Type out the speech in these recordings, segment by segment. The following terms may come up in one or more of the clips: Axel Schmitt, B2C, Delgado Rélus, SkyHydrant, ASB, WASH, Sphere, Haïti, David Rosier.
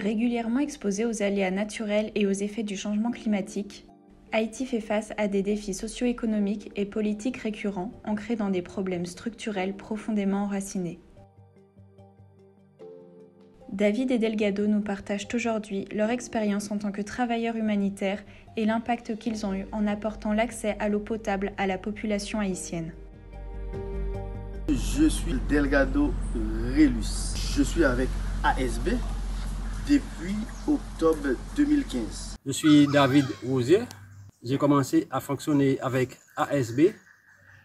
régulièrement exposée aux aléas naturels et aux effets du changement climatique, Haïti fait face à des défis socio-économiques et politiques récurrents, ancrés dans des problèmes structurels profondément enracinés. David et Delgado nous partagent aujourd'hui leur expérience en tant que travailleurs humanitaires et l'impact qu'ils ont eu en apportant l'accès à l'eau potable à la population haïtienne. Je suis Delgado Rélus. Je suis avec ASB depuis octobre 2015. Je suis David Rosier. J'ai commencé à fonctionner avec ASB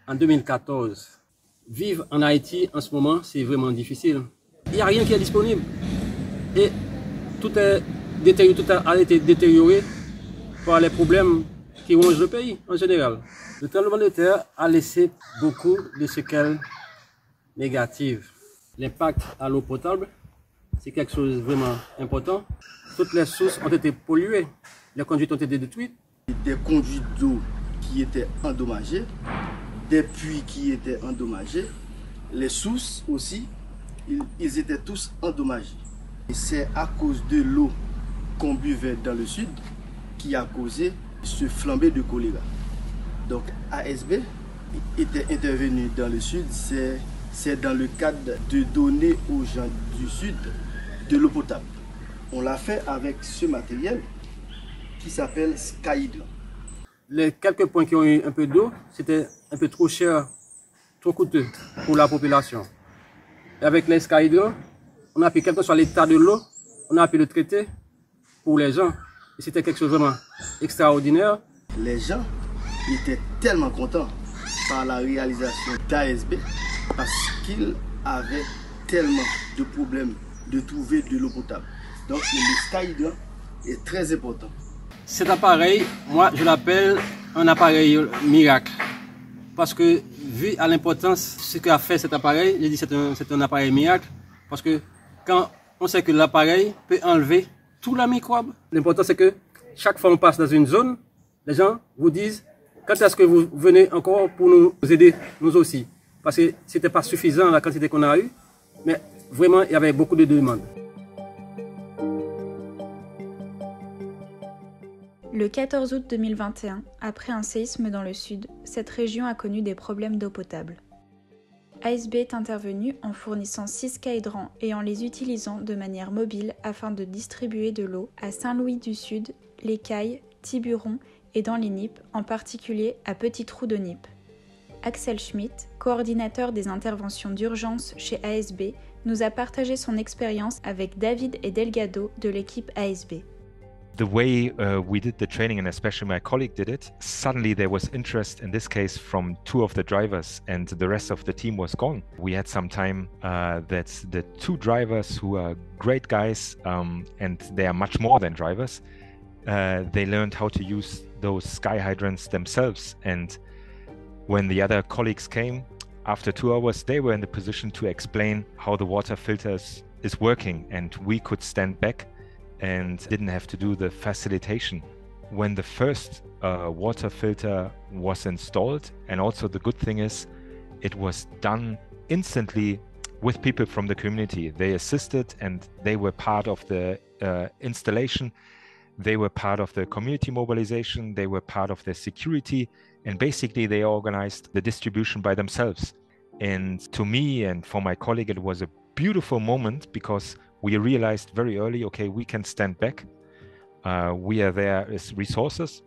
en 2014. Vivre en Haïti en ce moment, c'est vraiment difficile. Il n'y a rien qui est disponible. Et tout a été détérioré par les problèmes qui rongent le pays en général. Le tremblement de terre a laissé beaucoup de séquelles négatives. L'impact à l'eau potable, c'est quelque chose de vraiment important. Toutes les sources ont été polluées, les conduites ont été détruites. Des conduites d'eau qui étaient endommagées, des puits qui étaient endommagés, les sources aussi, ils étaient tous endommagés. C'est à cause de l'eau qu'on buvait dans le sud qui a causé ce flambé de choléra. Donc ASB était intervenu dans le sud, c'est dans le cadre de donner aux gens du sud de l'eau potable. On l'a fait avec ce matériel qui s'appelle SkyHydrant. Les quelques points qui ont eu un peu d'eau, c'était un peu trop cher, trop coûteux pour la population. Et avec les SkyHydrant, on a pu, quel que soit l'état de l'eau, on a pu le traiter pour les gens. Et c'était quelque chose de vraiment extraordinaire. Les gens étaient tellement contents par la réalisation d'ASB parce qu'ils avaient tellement de problèmes de trouver de l'eau potable. Donc le SkyHydrant est très important. Cet appareil, moi je l'appelle un appareil miracle. Parce que vu à l'importance ce qu'a fait cet appareil, j'ai dit c'est un appareil miracle. Parce que quand on sait que l'appareil peut enlever tout la microbe, l'important c'est que chaque fois qu'on passe dans une zone, les gens vous disent quand est-ce que vous venez encore pour nous aider, nous aussi. Parce que ce n'était pas suffisant la quantité qu'on a eue, mais vraiment il y avait beaucoup de demandes. Le 14 août 2021, après un séisme dans le sud, cette région a connu des problèmes d'eau potable. ASB est intervenu en fournissant 6 SkyHydrant et en les utilisant de manière mobile afin de distribuer de l'eau à Saint-Louis-du-Sud, Les Cailles, Tiburon et dans les Nippes, en particulier à Petit Trou de Nippes. Axel Schmitt, coordinateur des interventions d'urgence chez ASB, nous a partagé son expérience avec David et Delgado de l'équipe ASB. The way we did the training, and especially my colleague did it, suddenly there was interest in this case from two of the drivers and the rest of the team was gone. We had some time that the two drivers who are great guys and they are much more than drivers, they learned how to use those SkyHydrants themselves. And when the other colleagues came, after 2 hours, they were in the position to explain how the water filters is working and we could stand back and didn't have to do the facilitation. When the first water filter was installed, and also the good thing is it was done instantly with people from the community. They assisted and they were part of the installation. They were part of the community mobilization. They were part of the security. And basically they organized the distribution by themselves. And to me and for my colleague, it was a beautiful moment because we realized very early, okay, we can stand back. We are there as resources,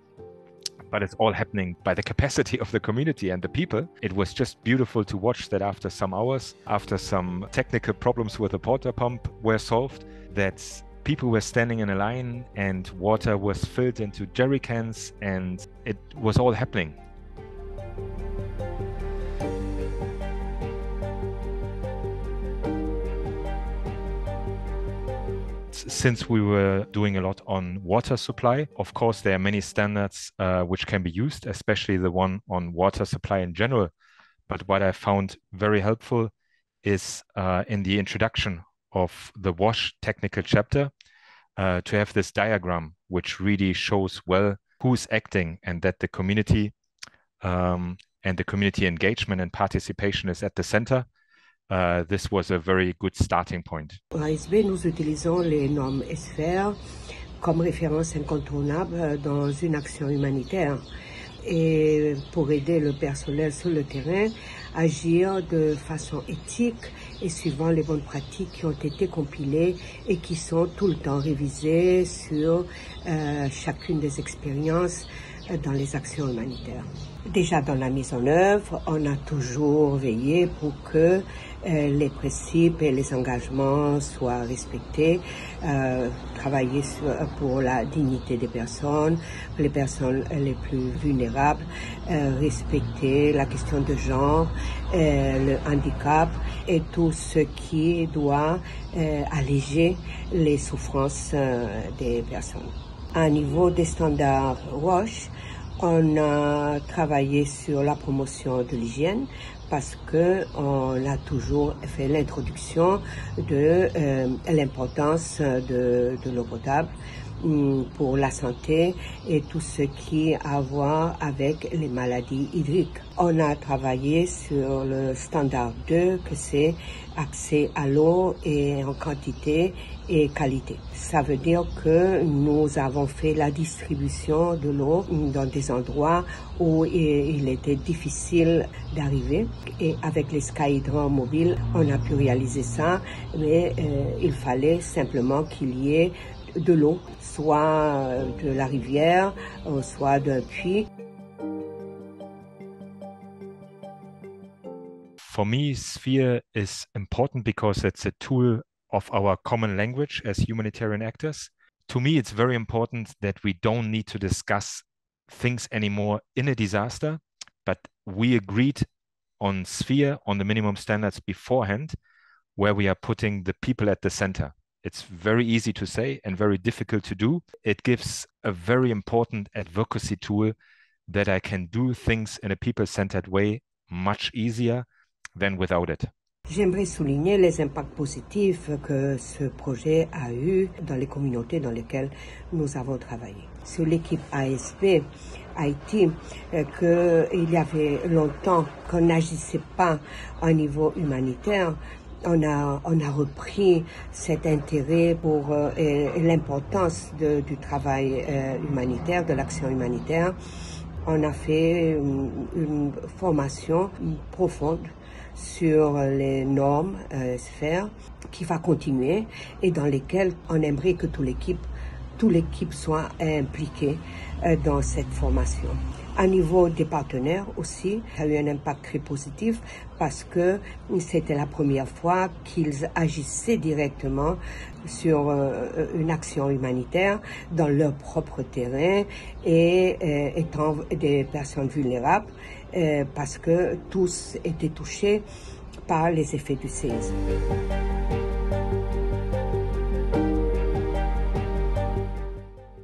but it's all happening by the capacity of the community and the people. It was just beautiful to watch that after some hours, after some technical problems with the water pump were solved, that people were standing in a line and water was filled into jerry cans and it was all happening. Since we were doing a lot on water supply, of course, there are many standards which can be used, especially the one on water supply in general. But what I found very helpful is in the introduction of the WASH technical chapter to have this diagram, which really shows well who's acting and that the community and the community engagement and participation is at the center. this was a very good starting point. En ASB, nous utilisons les normes Sphere comme référence incontournable dans une action humanitaire et pour aider le personnel sur le terrain à agir de façon éthique et suivant les bonnes pratiques qui ont été compilées et qui sont tout le temps révisées sur chacune des expériences dans les actions humanitaires. Déjà dans la mise en œuvre, on a toujours veillé pour que les principes et les engagements soient respectés, travailler pour la dignité des personnes, les personnes les plus vulnérables, respecter la question de genre, le handicap et tout ce qui doit alléger les souffrances des personnes. À niveau des standards WASH, on a travaillé sur la promotion de l'hygiène parce que on a toujours fait l'introduction de l'importance de l'eau potable pour la santé et tout ce qui a à voir avec les maladies hydriques. On a travaillé sur le standard 2, que c'est accès à l'eau et en quantité et qualité. Ça veut dire que nous avons fait la distribution de l'eau dans des endroits où il était difficile d'arriver. Et avec les SkyHydrant mobiles, on a pu réaliser ça, mais il fallait simplement qu'il y ait de l'eau, soit de la rivière, soit d'un puits. For me, Sphere is important because it's a tool of our common language as humanitarian actors. To me, it's very important that we don't need to discuss things anymore in a disaster, but we agreed on Sphere, on the minimum standards beforehand, where we are putting the people at the center. It's very easy to say and very difficult to do. It gives a very important advocacy tool that I can do things in a people-centered way much easier than without it. J'aimerais souligner les impacts positifs que ce projet a eu dans les communautés dans lesquelles nous avons travaillé. Sur l'équipe ASB Haïti, qu'il y avait longtemps qu'on n'agissait pas au niveau humanitaire, on a repris cet intérêt pour l'importance du travail humanitaire, de l'action humanitaire. On a fait une formation profonde sur les normes Sphere qui va continuer et dans lesquelles on aimerait que toute l'équipe soit impliquée dans cette formation. Au niveau des partenaires aussi, ça a eu un impact très positif parce que c'était la première fois qu'ils agissaient directement sur une action humanitaire dans leur propre terrain et étant des personnes vulnérables parce que tous étaient touchés par les effets du séisme.